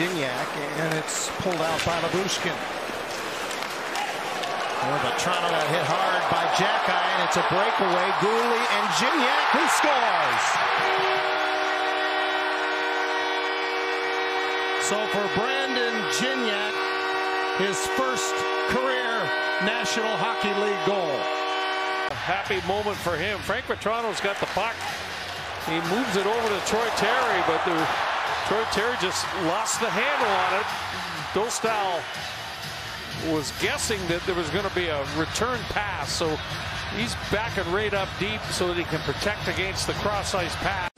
Gignac, and it's pulled out by Labushkin. Oh, but Petrono got hit hard by Jack Eye, and it's a breakaway. Gouli and Gignac, who scores. So for Brandon Gignac, his first career National Hockey League goal. A happy moment for him. Frank Petrono's got the puck. He moves it over to Troy Terry, but Troy Terry just lost the handle on it. Dostal was guessing that there was going to be a return pass, so he's backing right up deep so that he can protect against the cross-ice pass.